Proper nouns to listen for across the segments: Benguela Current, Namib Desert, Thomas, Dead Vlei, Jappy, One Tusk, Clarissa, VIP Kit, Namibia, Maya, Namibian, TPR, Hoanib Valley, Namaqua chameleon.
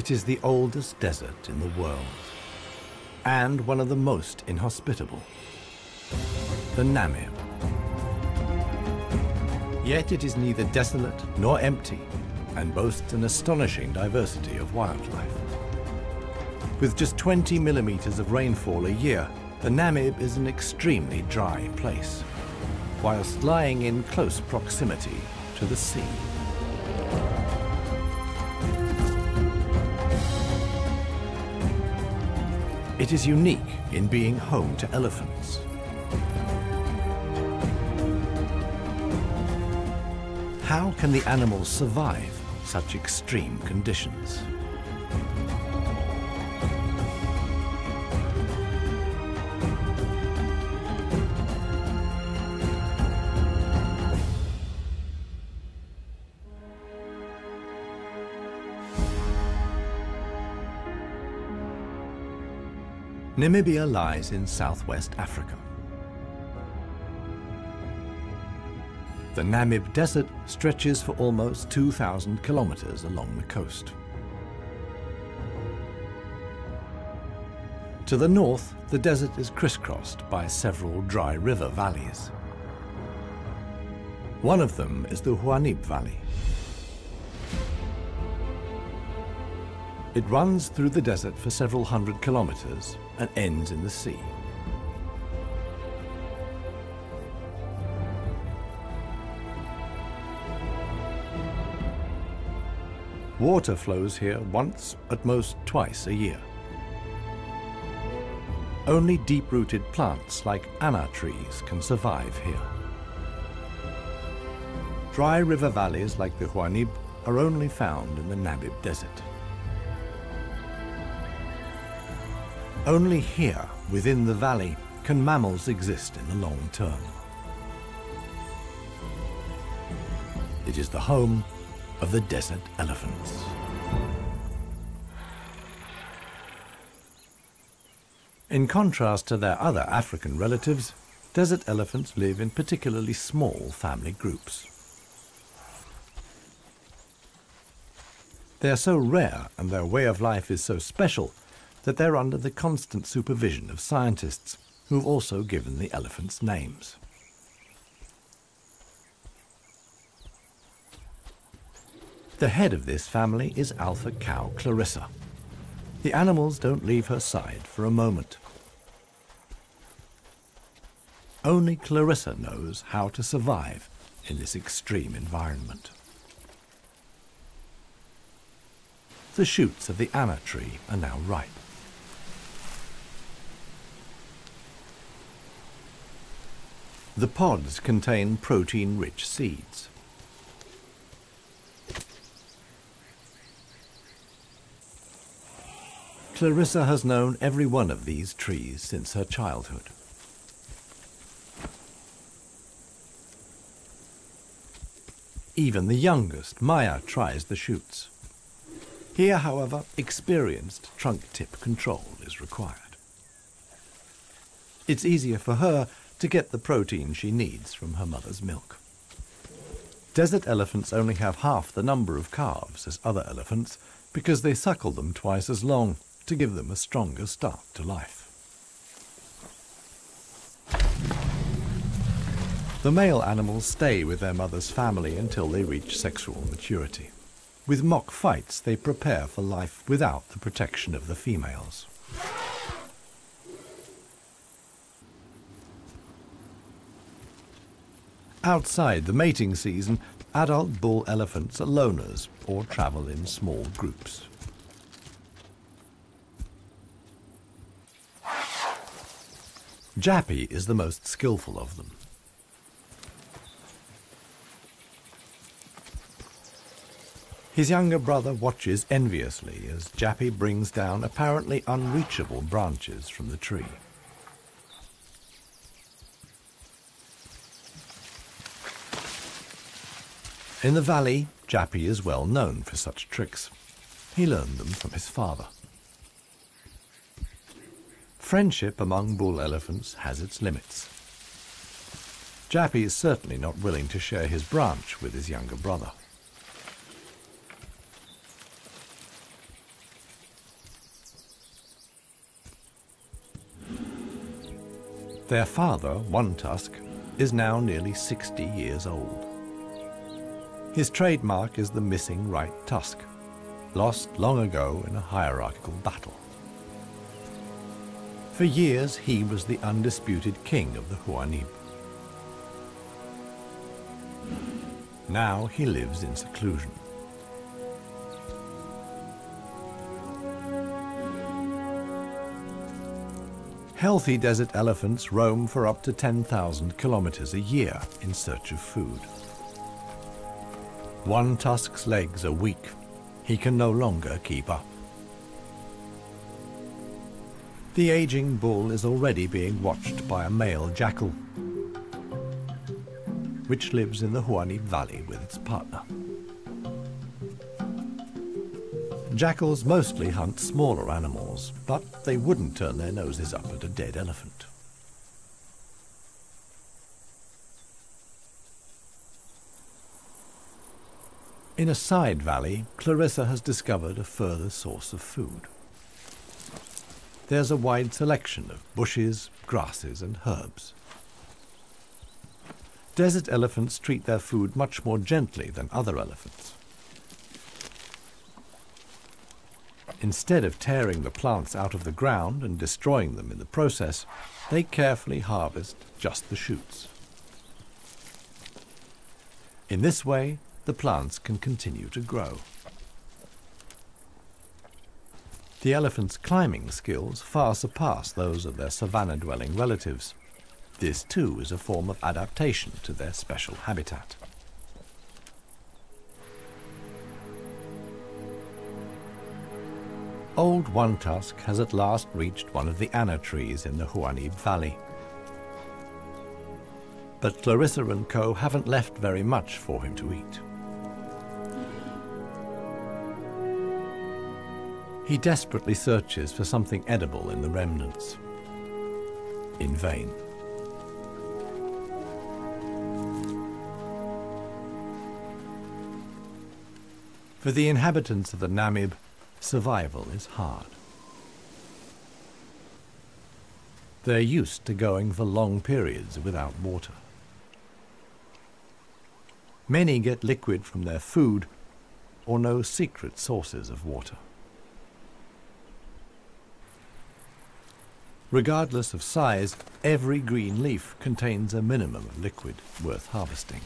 It is the oldest desert in the world, and one of the most inhospitable, the Namib. Yet it is neither desolate nor empty, and boasts an astonishing diversity of wildlife. With just 20 millimeters of rainfall a year, the Namib is an extremely dry place, whilst lying in close proximity to the sea. It is unique in being home to elephants. How can the animals survive such extreme conditions? Namibia lies in southwest Africa. The Namib Desert stretches for almost 2,000 kilometers along the coast. To the north, the desert is crisscrossed by several dry river valleys. One of them is the Hoanib Valley. It runs through the desert for several hundred kilometers and ends in the sea. Water flows here once, at most twice a year. Only deep-rooted plants like anna trees can survive here. Dry river valleys like the Hoanib are only found in the Namib Desert. Only here, within the valley, can mammals exist in the long term. It is the home of the desert elephants. In contrast to their other African relatives, desert elephants live in particularly small family groups. They are so rare and their way of life is so special that they're under the constant supervision of scientists, who've also given the elephants names. The head of this family is alpha cow Clarissa. The animals don't leave her side for a moment. Only Clarissa knows how to survive in this extreme environment. The shoots of the anna tree are now ripe. The pods contain protein-rich seeds. Clarissa has known every one of these trees since her childhood. Even the youngest, Maya, tries the shoots. Here, however, experienced trunk tip control is required. It's easier for her to get the protein she needs from her mother's milk. Desert elephants only have half the number of calves as other elephants because they suckle them twice as long to give them a stronger start to life. The male animals stay with their mother's family until they reach sexual maturity. With mock fights, they prepare for life without the protection of the females. Outside the mating season, adult bull elephants are loners or travel in small groups. Jappy is the most skillful of them. His younger brother watches enviously as Jappy brings down apparently unreachable branches from the tree. In the valley, Jappy is well known for such tricks. He learned them from his father. Friendship among bull elephants has its limits. Jappy is certainly not willing to share his branch with his younger brother. Their father, One Tusk, is now nearly 60 years old. His trademark is the missing right tusk, lost long ago in a hierarchical battle. For years, he was the undisputed king of the Hoanib. Now he lives in seclusion. Healthy desert elephants roam for up to 10,000 kilometers a year in search of food. One Tusk's legs are weak. He can no longer keep up. The aging bull is already being watched by a male jackal, which lives in the Hoanib Valley with its partner. Jackals mostly hunt smaller animals, but they wouldn't turn their noses up at a dead elephant. In a side valley, Clarissa has discovered a further source of food. There's a wide selection of bushes, grasses, and herbs. Desert elephants treat their food much more gently than other elephants. Instead of tearing the plants out of the ground and destroying them in the process, they carefully harvest just the shoots. In this way, the plants can continue to grow. The elephants' climbing skills far surpass those of their savanna-dwelling relatives. This too is a form of adaptation to their special habitat. Old One Tusk has at last reached one of the anna trees in the Hoanib Valley. But Clarissa and co. haven't left very much for him to eat. He desperately searches for something edible in the remnants. In vain. For the inhabitants of the Namib, survival is hard. They're used to going for long periods without water. Many get liquid from their food or know secret sources of water. Regardless of size, every green leaf contains a minimum of liquid worth harvesting.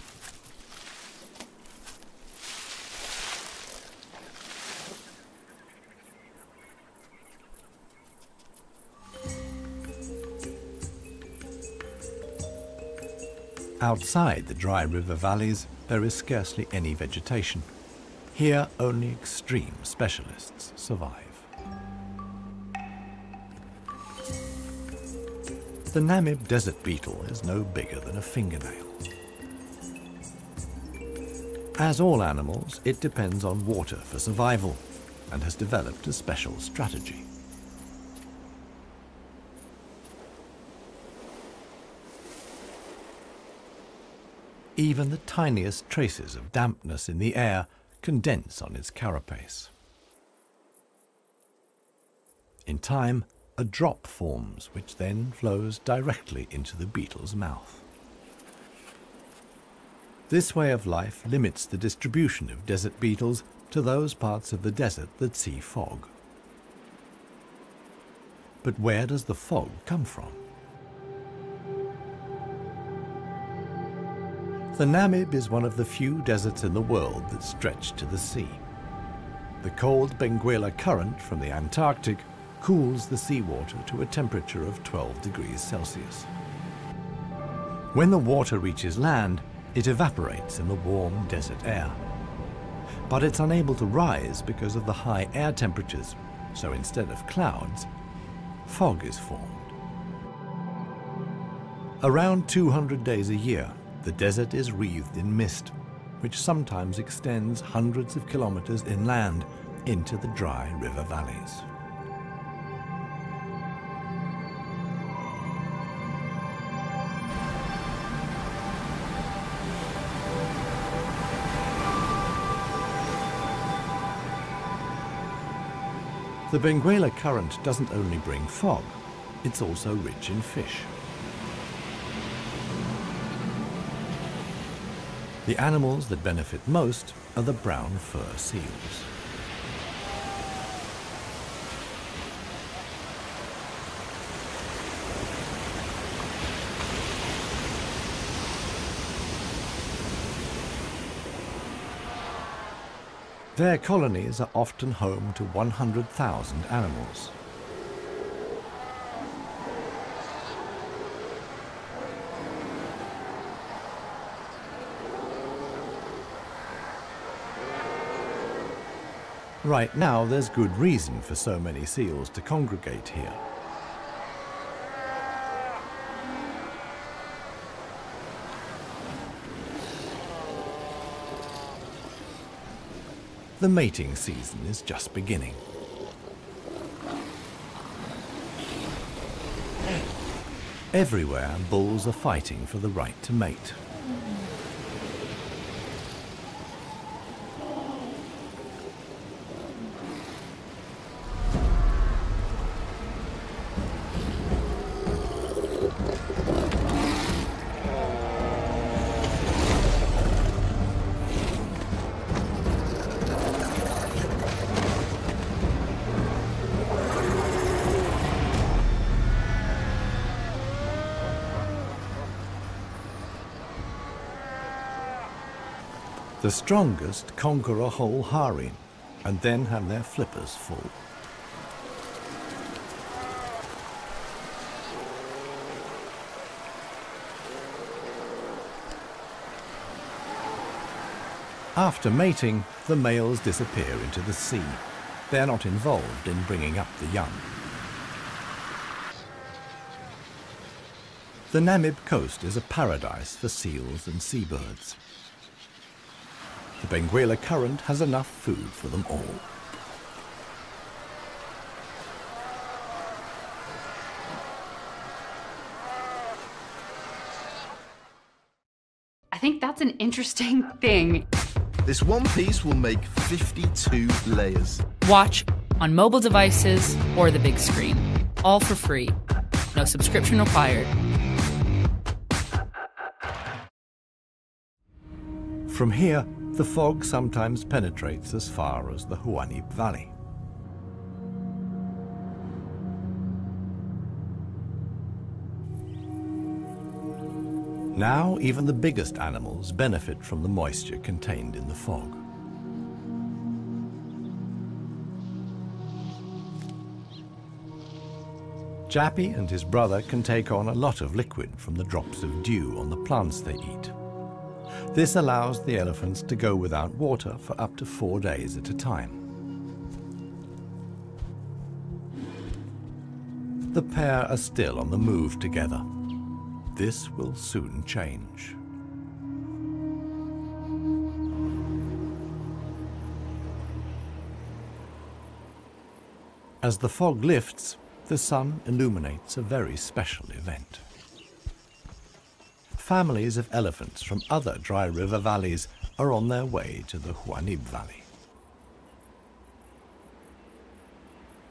Outside the dry river valleys, there is scarcely any vegetation. Here, only extreme specialists survive. The Namib desert beetle is no bigger than a fingernail. As all animals, it depends on water for survival and has developed a special strategy. Even the tiniest traces of dampness in the air condense on its carapace. In time, a drop forms, which then flows directly into the beetle's mouth. This way of life limits the distribution of desert beetles to those parts of the desert that see fog. But where does the fog come from? The Namib is one of the few deserts in the world that stretch to the sea. The cold Benguela Current from the Antarctic cools the seawater to a temperature of 12 degrees Celsius. When the water reaches land, it evaporates in the warm desert air. But it's unable to rise because of the high air temperatures, so instead of clouds, fog is formed. Around 200 days a year, the desert is wreathed in mist, which sometimes extends hundreds of kilometers inland into the dry river valleys. The Benguela Current doesn't only bring fog, it's also rich in fish. The animals that benefit most are the brown fur seals. Their colonies are often home to 100,000 animals. Right now, there's good reason for so many seals to congregate here. The mating season is just beginning. Everywhere, bulls are fighting for the right to mate. The strongest conquer a whole harem and then have their flippers full. After mating, the males disappear into the sea. They're not involved in bringing up the young. The Namib coast is a paradise for seals and seabirds. The Benguela Current has enough food for them all. I think that's an interesting thing. This one piece will make 52 layers. Watch on mobile devices or the big screen. All for free. No subscription required. From here, the fog sometimes penetrates as far as the Hoanib Valley. Now, even the biggest animals benefit from the moisture contained in the fog. Jappy and his brother can take on a lot of liquid from the drops of dew on the plants they eat. This allows the elephants to go without water for up to 4 days at a time. The pair are still on the move together. This will soon change. As the fog lifts, the sun illuminates a very special event. Families of elephants from other dry river valleys are on their way to the Hoanib Valley.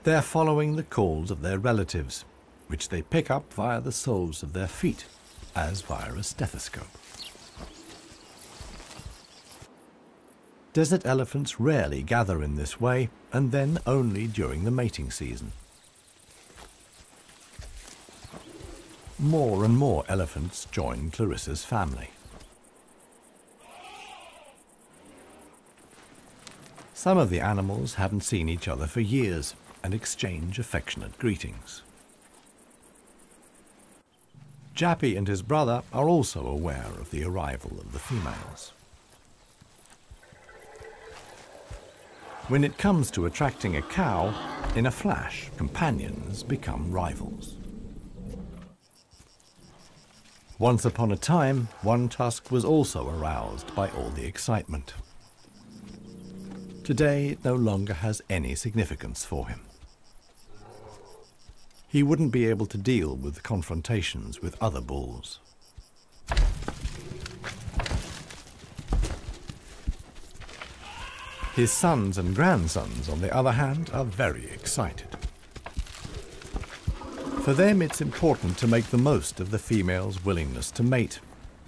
They're following the calls of their relatives, which they pick up via the soles of their feet, as via a stethoscope. Desert elephants rarely gather in this way, and then only during the mating season. More and more elephants join Clarissa's family. Some of the animals haven't seen each other for years and exchange affectionate greetings. Jappy and his brother are also aware of the arrival of the females. When it comes to attracting a cow, in a flash, companions become rivals. Once upon a time, One Tusk was also aroused by all the excitement. Today, it no longer has any significance for him. He wouldn't be able to deal with confrontations with other bulls. His sons and grandsons, on the other hand, are very excited. For them, it's important to make the most of the female's willingness to mate,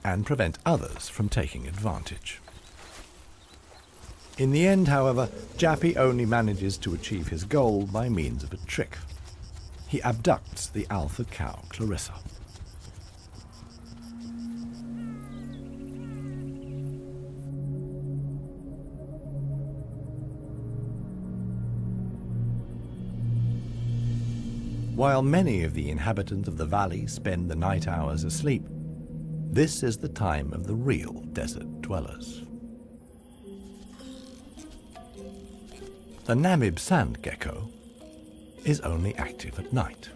and prevent others from taking advantage. In the end, however, Jappy only manages to achieve his goal by means of a trick. He abducts the alpha cow, Clarissa. While many of the inhabitants of the valley spend the night hours asleep, this is the time of the real desert dwellers. The Namib sand gecko is only active at night.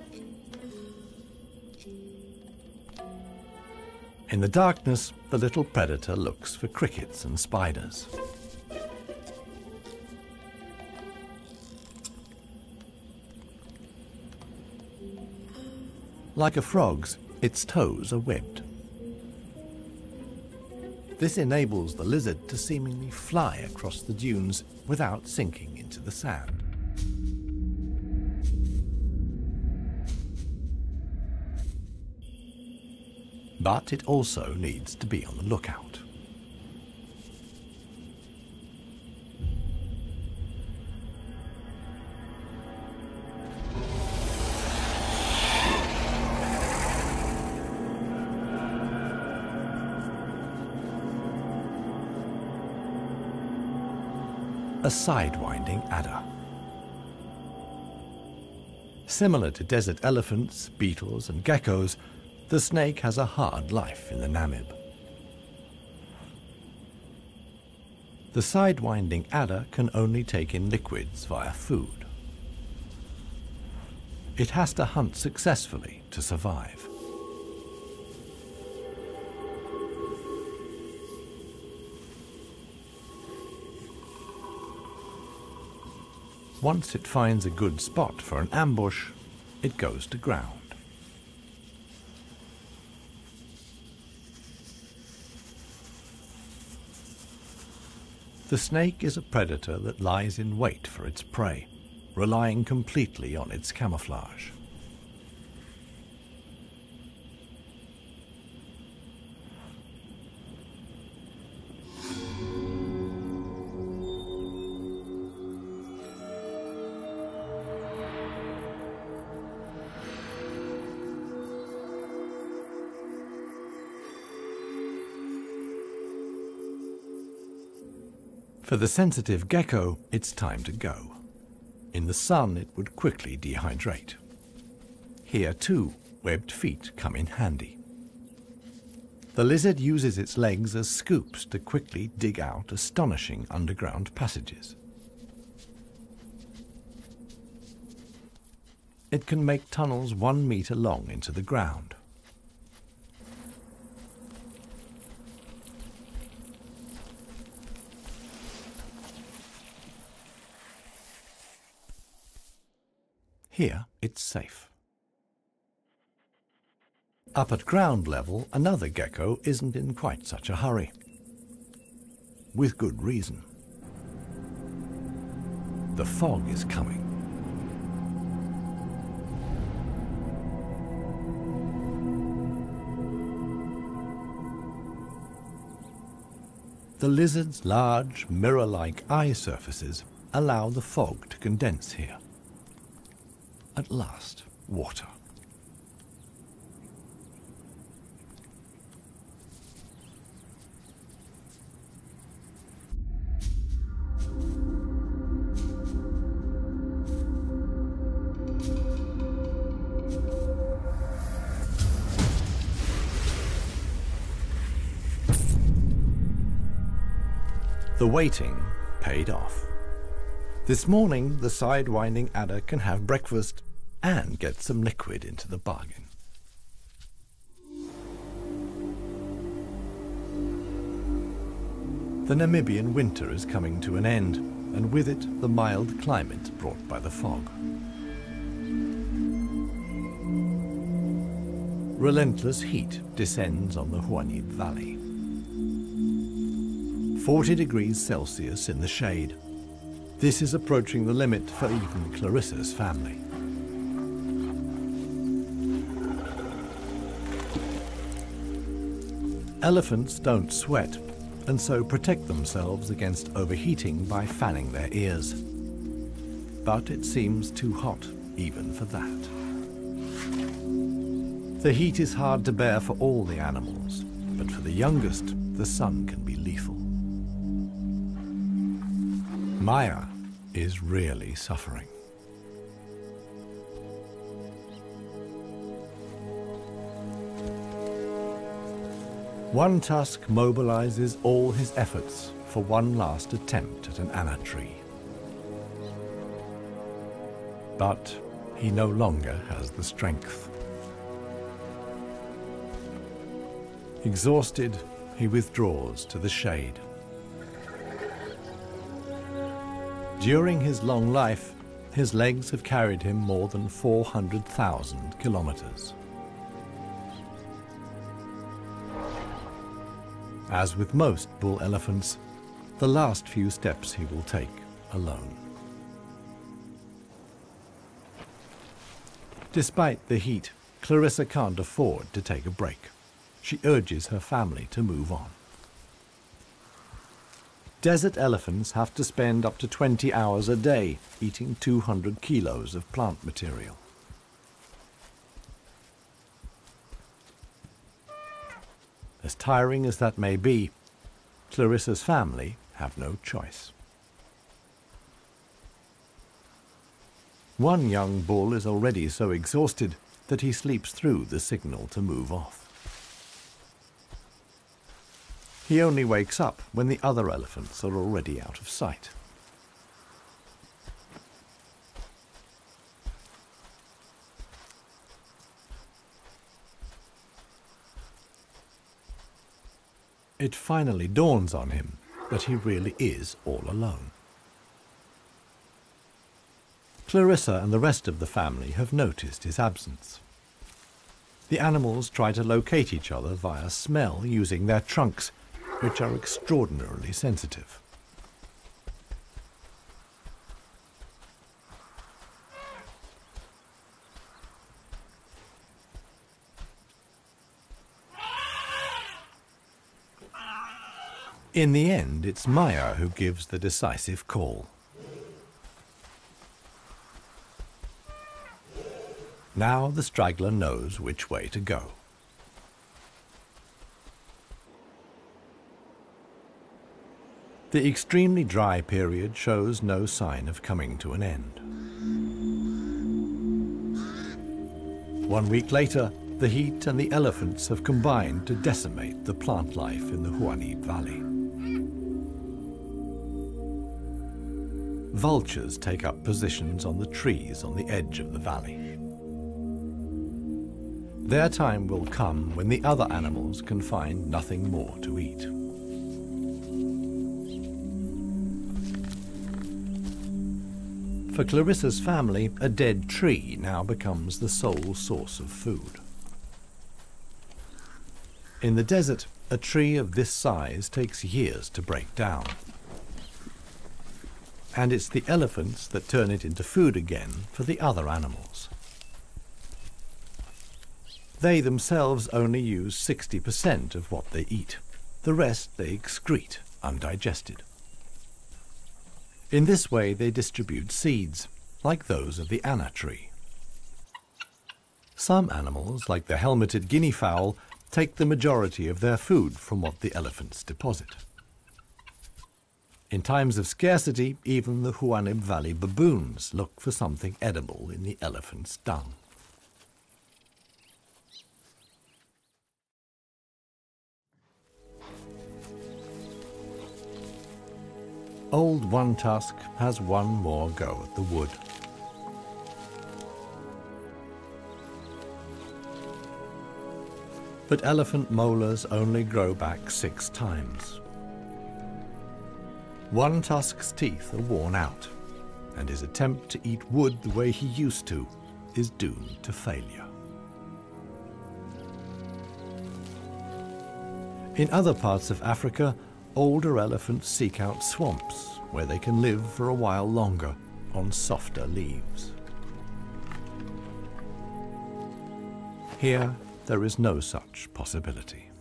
In the darkness, the little predator looks for crickets and spiders. Like a frog's, its toes are webbed. This enables the lizard to seemingly fly across the dunes without sinking into the sand. But it also needs to be on the lookout. A sidewinding adder. Similar to desert elephants, beetles, and geckos, the snake has a hard life in the Namib. The sidewinding adder can only take in liquids via food. It has to hunt successfully to survive. Once it finds a good spot for an ambush, it goes to ground. The snake is a predator that lies in wait for its prey, relying completely on its camouflage. For the sensitive gecko, it's time to go. In the sun, it would quickly dehydrate. Here, too, webbed feet come in handy. The lizard uses its legs as scoops to quickly dig out astonishing underground passages. It can make tunnels 1 meter long into the ground. Here, it's safe. Up at ground level, another gecko isn't in quite such a hurry. With good reason. The fog is coming. The lizard's large, mirror-like eye surfaces allow the fog to condense here. At last, water. The waiting paid off. This morning, the sidewinding adder can have breakfast and get some liquid into the bargain. The Namibian winter is coming to an end, and with it, the mild climate brought by the fog. Relentless heat descends on the Hoanib Valley. 40 degrees Celsius in the shade. This is approaching the limit for even Clarissa's family. Elephants don't sweat, and so protect themselves against overheating by fanning their ears. But it seems too hot even for that. The heat is hard to bear for all the animals, but for the youngest, the sun can be lethal. Maya is really suffering. One Tusk mobilizes all his efforts for one last attempt at an anna tree. But he no longer has the strength. Exhausted, he withdraws to the shade. During his long life, his legs have carried him more than 400,000 kilometers. As with most bull elephants, the last few steps he will take alone. Despite the heat, Clarissa can't afford to take a break. She urges her family to move on. Desert elephants have to spend up to 20 hours a day eating 200 kilos of plant material. As tiring as that may be, Clarissa's family have no choice. One young bull is already so exhausted that he sleeps through the signal to move off. He only wakes up when the other elephants are already out of sight. It finally dawns on him that he really is all alone. Clarissa and the rest of the family have noticed his absence. The animals try to locate each other via smell using their trunks, which are extraordinarily sensitive. In the end, it's Maya who gives the decisive call. Now the straggler knows which way to go. The extremely dry period shows no sign of coming to an end. 1 week later, the heat and the elephants have combined to decimate the plant life in the Hoanib Valley. Vultures take up positions on the trees on the edge of the valley. Their time will come when the other animals can find nothing more to eat. For Clarissa's family, a dead tree now becomes the sole source of food. In the desert, a tree of this size takes years to break down. And it's the elephants that turn it into food again for the other animals. They themselves only use 60% of what they eat. The rest they excrete undigested. In this way, they distribute seeds, like those of the anna tree. Some animals, like the helmeted guinea fowl, take the majority of their food from what the elephants deposit. In times of scarcity, even the Hoanib Valley baboons look for something edible in the elephant's dung. Old One Tusk has one more go at the wood. But elephant molars only grow back 6 times. One Tusk's teeth are worn out, and his attempt to eat wood the way he used to is doomed to failure. In other parts of Africa, older elephants seek out swamps where they can live for a while longer on softer leaves. Here, there is no such possibility.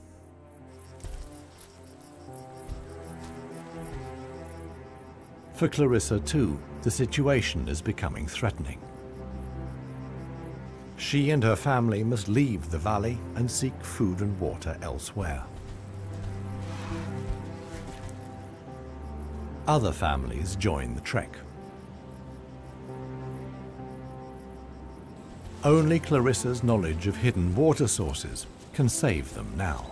For Clarissa too, the situation is becoming threatening. She and her family must leave the valley and seek food and water elsewhere. Other families join the trek. Only Clarissa's knowledge of hidden water sources can save them now.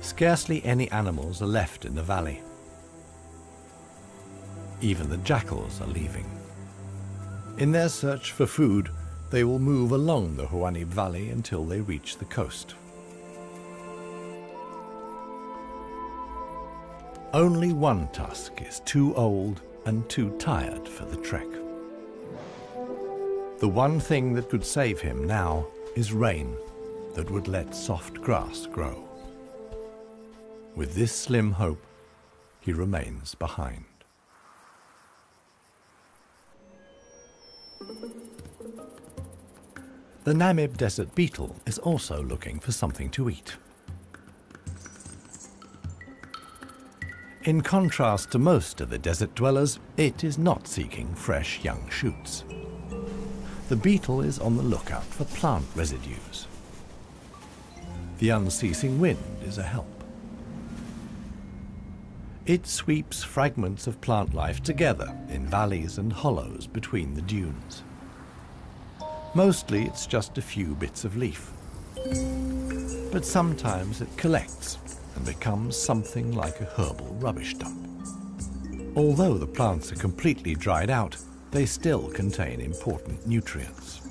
Scarcely any animals are left in the valley. Even the jackals are leaving. In their search for food, they will move along the Hoanib Valley until they reach the coast. Only One Tusk is too old and too tired for the trek. The one thing that could save him now is rain that would let soft grass grow. With this slim hope, he remains behind. The Namib Desert beetle is also looking for something to eat. In contrast to most of the desert dwellers, it is not seeking fresh young shoots. The beetle is on the lookout for plant residues. The unceasing wind is a help. It sweeps fragments of plant life together in valleys and hollows between the dunes. Mostly it's just a few bits of leaf, but sometimes it collects and becomes something like a herbal rubbish dump. Although the plants are completely dried out, they still contain important nutrients.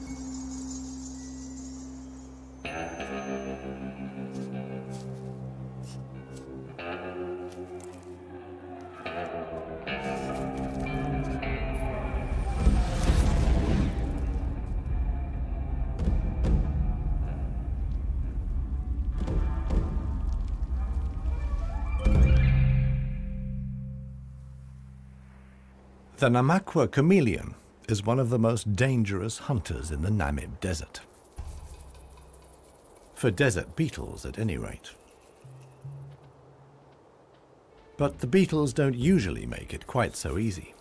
The Namaqua chameleon is one of the most dangerous hunters in the Namib Desert. For desert beetles, at any rate. But the beetles don't usually make it quite so easy.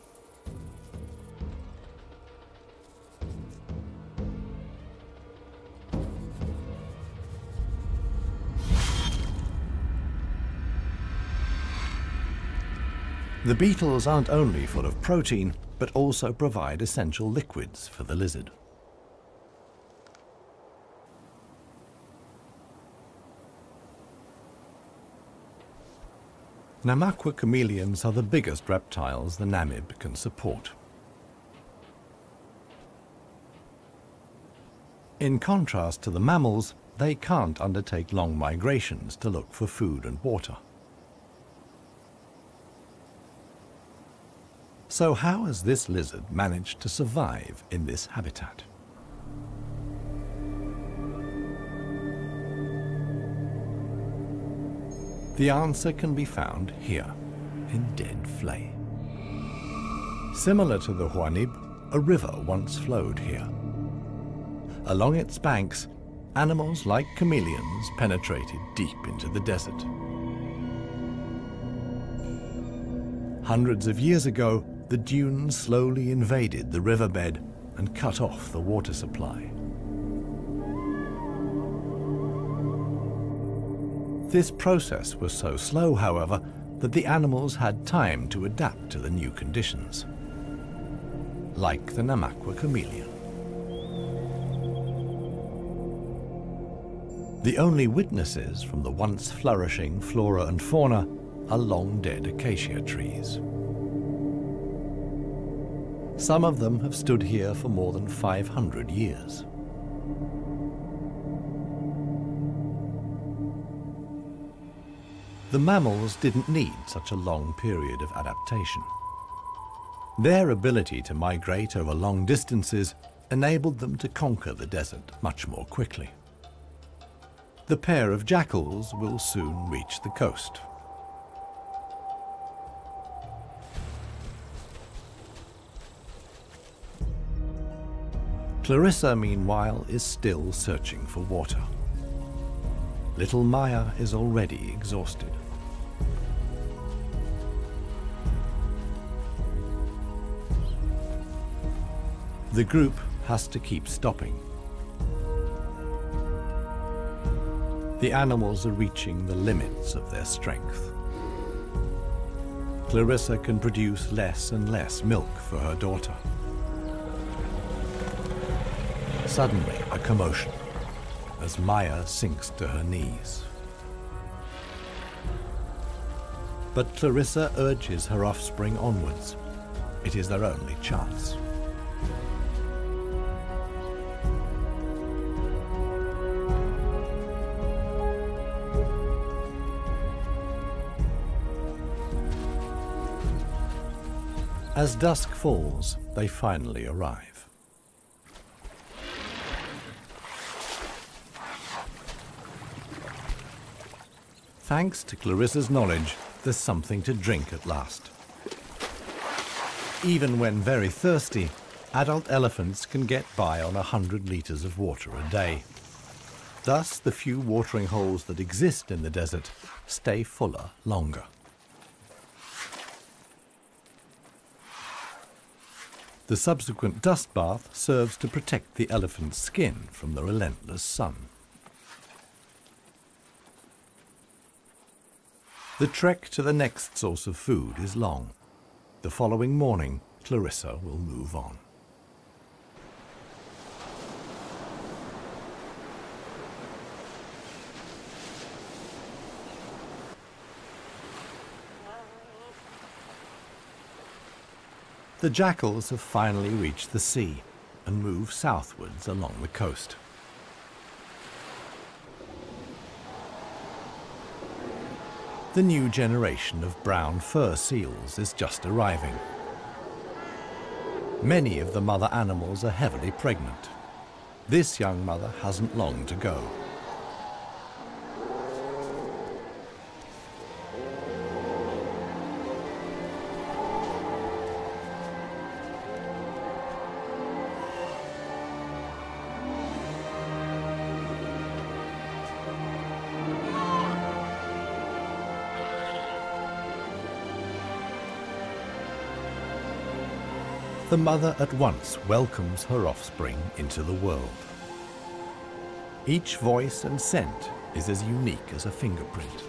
The beetles aren't only full of protein, but also provide essential liquids for the lizard. Namaqua chameleons are the biggest reptiles the Namib can support. In contrast to the mammals, they can't undertake long migrations to look for food and water. So how has this lizard managed to survive in this habitat? The answer can be found here, in Dead Vlei. Similar to the Hoanib, a river once flowed here. Along its banks, animals like chameleons penetrated deep into the desert. Hundreds of years ago, the dunes slowly invaded the riverbed and cut off the water supply. This process was so slow, however, that the animals had time to adapt to the new conditions, like the Namaqua chameleon. The only witnesses from the once flourishing flora and fauna are long-dead acacia trees. Some of them have stood here for more than 500 years. The mammals didn't need such a long period of adaptation. Their ability to migrate over long distances enabled them to conquer the desert much more quickly. The pair of jackals will soon reach the coast. Clarissa, meanwhile, is still searching for water. Little Maya is already exhausted. The group has to keep stopping. The animals are reaching the limits of their strength. Clarissa can produce less and less milk for her daughter. Suddenly, a commotion as Maya sinks to her knees. But Clarissa urges her offspring onwards. It is their only chance. As dusk falls, they finally arrive. Thanks to Clarissa's knowledge, there's something to drink at last. Even when very thirsty, adult elephants can get by on 100 litres of water a day. Thus, the few watering holes that exist in the desert stay fuller longer. The subsequent dust bath serves to protect the elephant's skin from the relentless sun. The trek to the next source of food is long. The following morning, Clarissa will move on. The jackals have finally reached the sea and move southwards along the coast. The new generation of brown fur seals is just arriving. Many of the mother animals are heavily pregnant. This young mother hasn't long to go. The mother at once welcomes her offspring into the world. Each voice and scent is as unique as a fingerprint.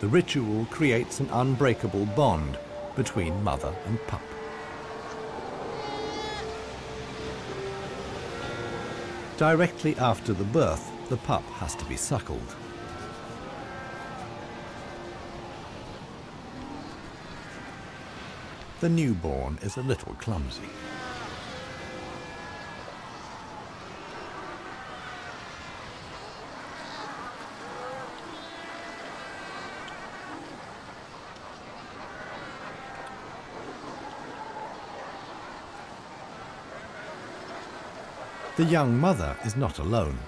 The ritual creates an unbreakable bond between mother and pup. Directly after the birth, the pup has to be suckled. The newborn is a little clumsy. The young mother is not alone.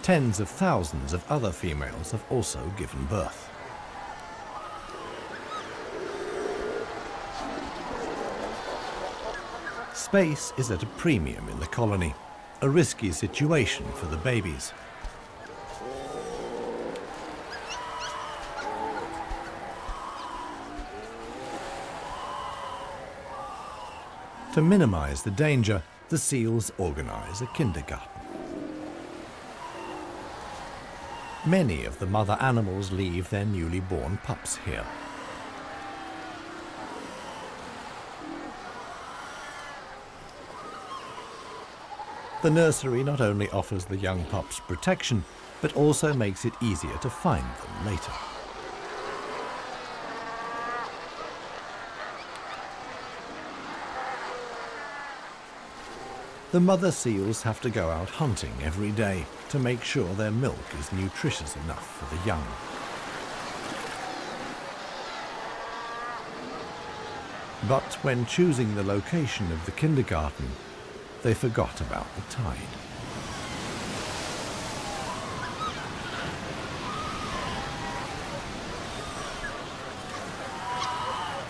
Tens of thousands of other females have also given birth. Space is at a premium in the colony, a risky situation for the babies. To minimize the danger, the seals organize a kindergarten. Many of the mother animals leave their newly born pups here. The nursery not only offers the young pups protection, but also makes it easier to find them later. The mother seals have to go out hunting every day to make sure their milk is nutritious enough for the young. But when choosing the location of the kindergarten, they forgot about the tide.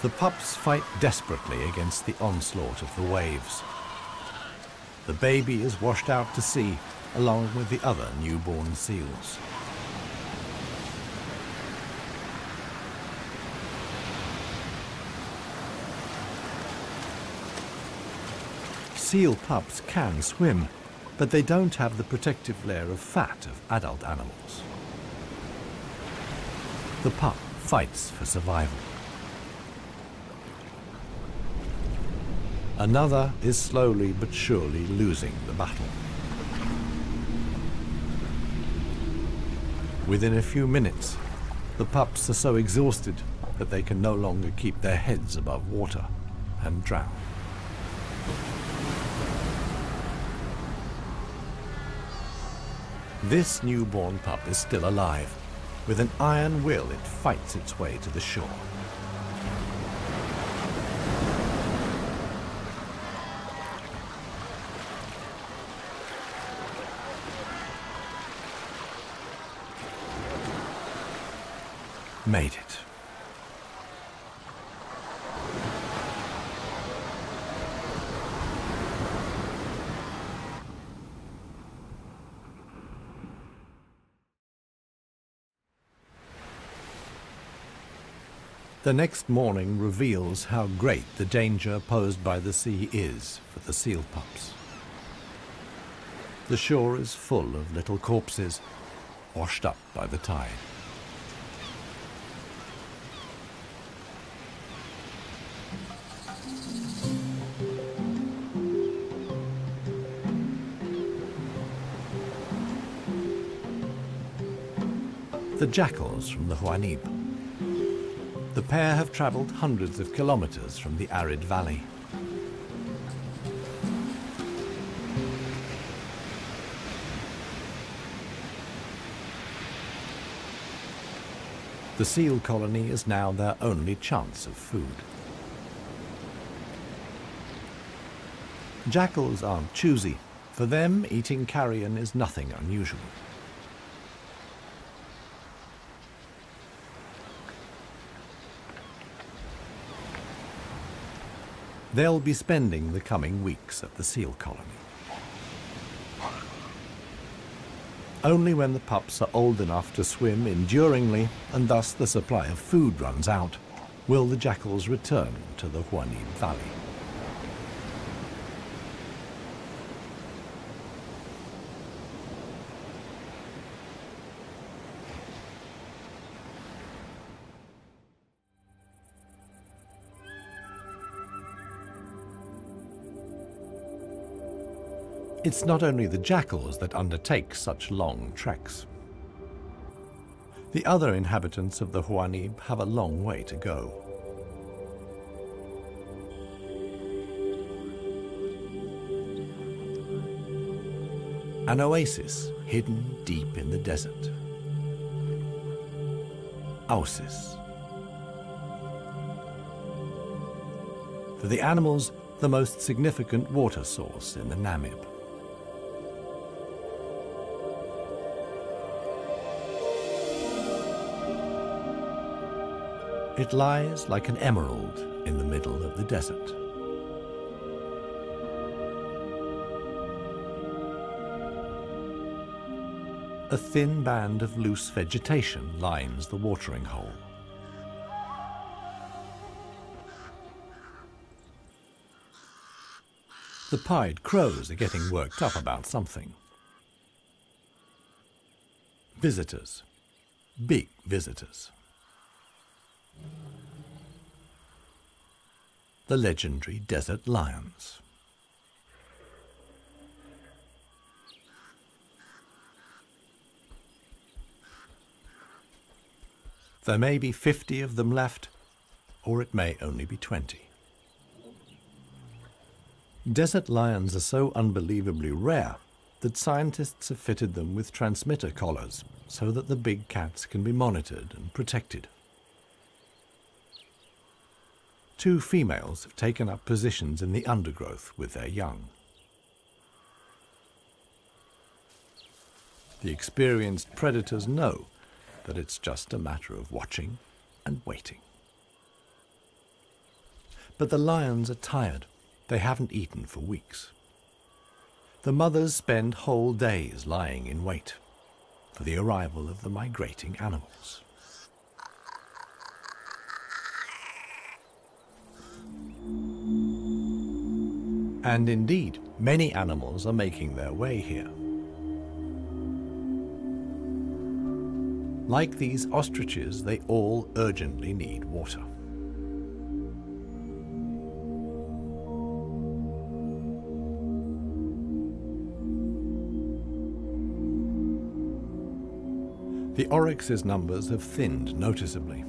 The pups fight desperately against the onslaught of the waves. The baby is washed out to sea, along with the other newborn seals. Seal pups can swim, but they don't have the protective layer of fat of adult animals. The pup fights for survival. Another is slowly but surely losing the battle. Within a few minutes, the pups are so exhausted that they can no longer keep their heads above water and drown. This newborn pup is still alive. With an iron will, it fights its way to the shore. Made it. The next morning reveals how great the danger posed by the sea is for the seal pups. The shore is full of little corpses, washed up by the tide. The jackals from the Hoanib. The pair have travelled hundreds of kilometres from the arid valley. The seal colony is now their only chance of food. Jackals aren't choosy. For them, eating carrion is nothing unusual. They'll be spending the coming weeks at the seal colony. Only when the pups are old enough to swim enduringly, and thus the supply of food runs out, will the jackals return to the Hoanib Valley. It's not only the jackals that undertake such long treks. The other inhabitants of the Hoanib have a long way to go. An oasis hidden deep in the desert. Oasis. For the animals, the most significant water source in the Namib. It lies like an emerald in the middle of the desert. A thin band of loose vegetation lines the watering hole. The pied crows are getting worked up about something. Visitors, big visitors. The legendary desert lions. There may be 50 of them left, or it may only be 20. Desert lions are so unbelievably rare that scientists have fitted them with transmitter collars so that the big cats can be monitored and protected. 2 females have taken up positions in the undergrowth with their young. The experienced predators know that it's just a matter of watching and waiting. But the lions are tired. They haven't eaten for weeks. the mothers spend whole days lying in wait for the arrival of the migrating animals. And indeed, many animals are making their way here. Like these ostriches, they all urgently need water. The oryx's numbers have thinned noticeably.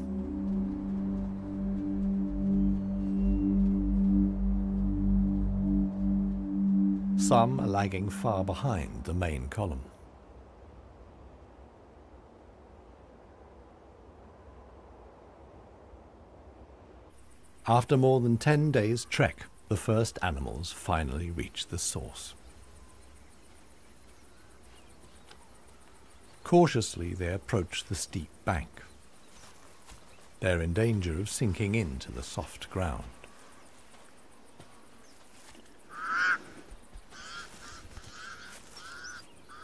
Some are lagging far behind the main column. After more than 10 days' trek, the first animals finally reach the source. Cautiously, they approach the steep bank. They're in danger of sinking into the soft ground.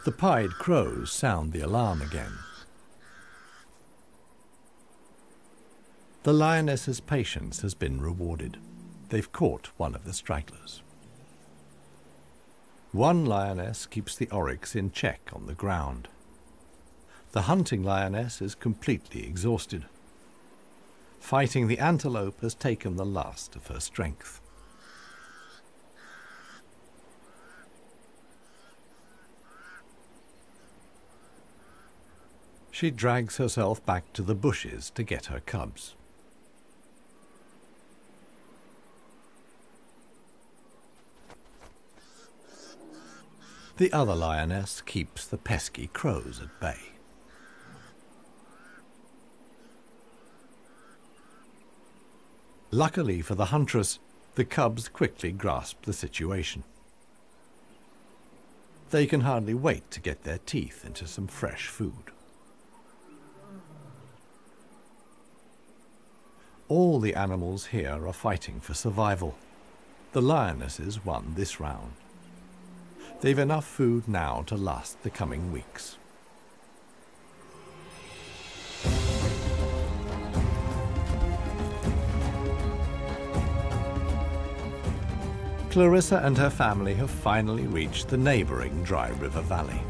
The pied crows sound the alarm again. The lioness's patience has been rewarded. They've caught one of the stragglers. One lioness keeps the oryx in check on the ground. The hunting lioness is completely exhausted. Fighting the antelope has taken the last of her strength. She drags herself back to the bushes to get her cubs. The other lioness keeps the pesky crows at bay. Luckily for the huntress, the cubs quickly grasp the situation. They can hardly wait to get their teeth into some fresh food. All the animals here are fighting for survival. The lionesses won this round. They've enough food now to last the coming weeks. Clarissa and her family have finally reached the neighboring Dry River Valley.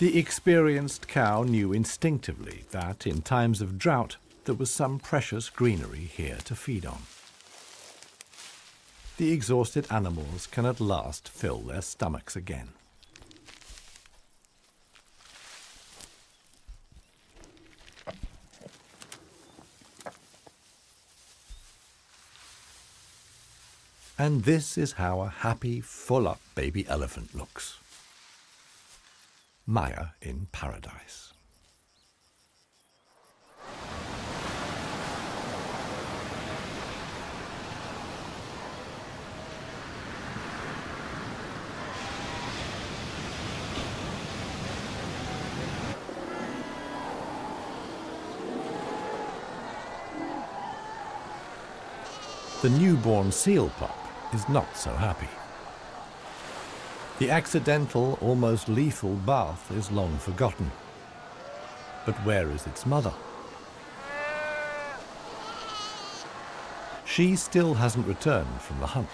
The experienced cow knew instinctively that, in times of drought, there was some precious greenery here to feed on. The exhausted animals can at last fill their stomachs again. And this is how a happy, full-up baby elephant looks. Maya in paradise. The newborn seal pup is not so happy. The accidental, almost lethal bath is long forgotten. But where is its mother? She still hasn't returned from the hunt.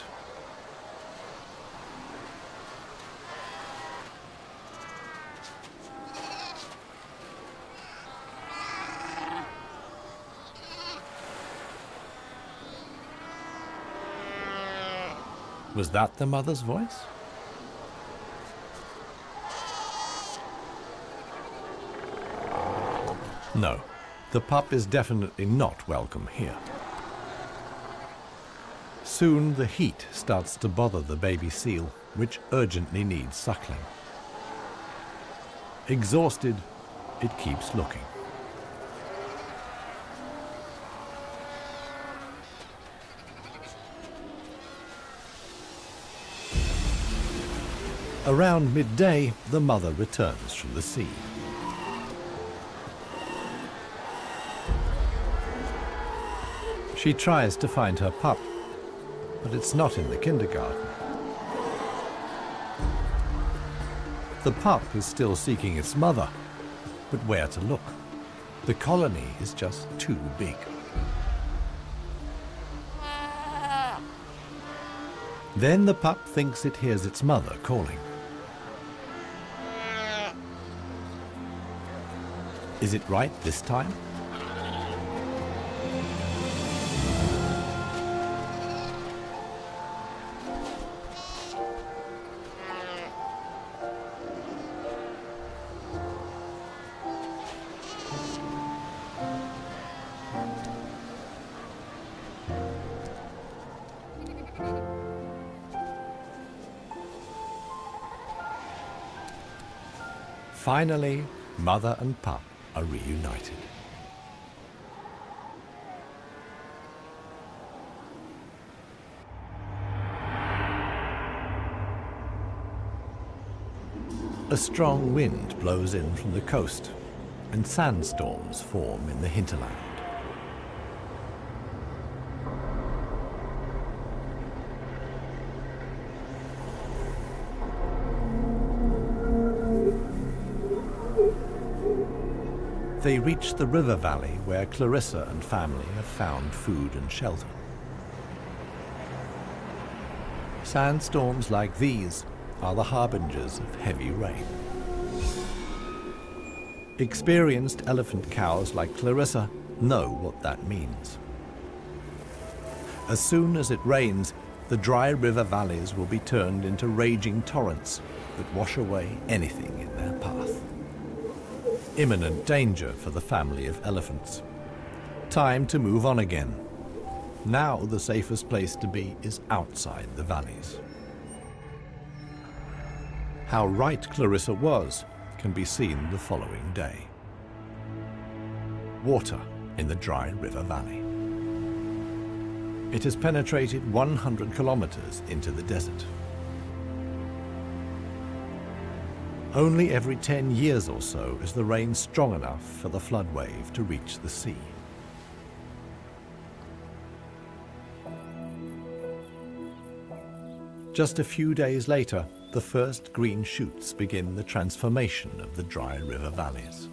Was that the mother's voice? No, the pup is definitely not welcome here. Soon the heat starts to bother the baby seal, which urgently needs suckling. Exhausted, it keeps looking. Around midday, the mother returns from the sea. She tries to find her pup, but it's not in the kindergarten. The pup is still seeking its mother, but where to look? The colony is just too big. Then the pup thinks it hears its mother calling. Is it right this time? Finally, mother and pup are reunited. A strong wind blows in from the coast, and sandstorms form in the hinterland. They reach the river valley where Clarissa and family have found food and shelter. Sandstorms like these are the harbingers of heavy rain. Experienced elephant cows like Clarissa know what that means. As soon as it rains, the dry river valleys will be turned into raging torrents that wash away anything in their path. Imminent danger for the family of elephants. Time to move on again. Now the safest place to be is outside the valleys. How right Clarissa was can be seen the following day. Water in the dry river valley. It has penetrated 100 kilometers into the desert. Only every 10 years or so is the rain strong enough for the flood wave to reach the sea. Just a few days later, the first green shoots begin the transformation of the dry river valleys.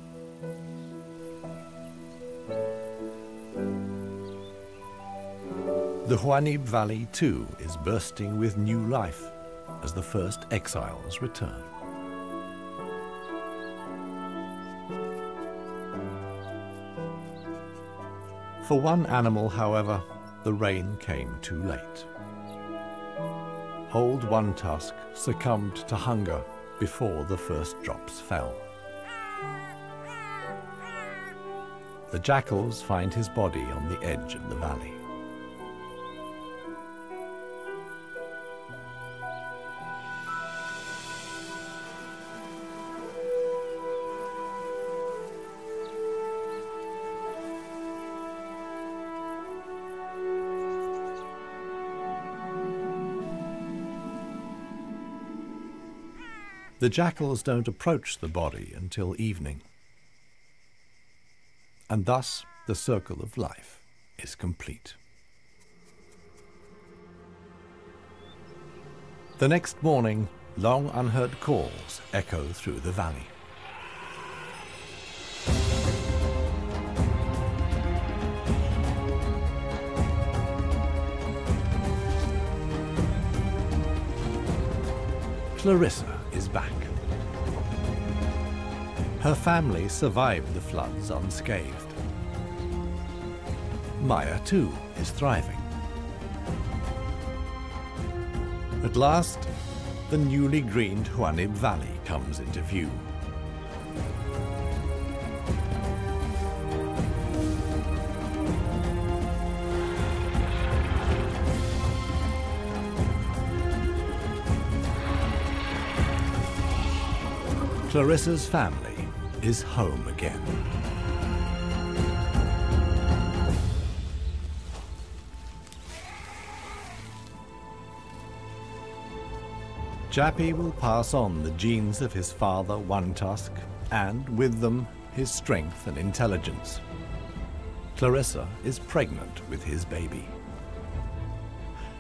The Hoanib Valley, too, is bursting with new life as the first exiles return. For one animal, however, the rain came too late. Old One Tusk succumbed to hunger before the first drops fell. The jackals find his body on the edge of the valley. The jackals don't approach the body until evening. And thus, the circle of life is complete. The next morning, long unheard calls echo through the valley. Clarissa is back. Her family survived the floods unscathed. Maya, too, is thriving. At last, the newly greened Hoanib Valley comes into view. Clarissa's family is home again. Jappy will pass on the genes of his father, One Tusk, and with them, his strength and intelligence. Clarissa is pregnant with his baby.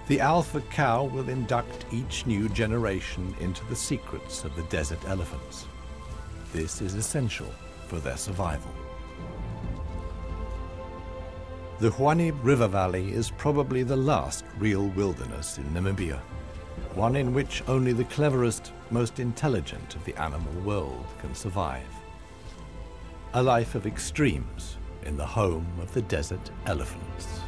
The alpha cow will induct each new generation into the secrets of the desert elephants. This is essential for their survival. The Hoanib River Valley is probably the last real wilderness in Namibia, one in which only the cleverest, most intelligent of the animal world can survive. A life of extremes in the home of the desert elephants.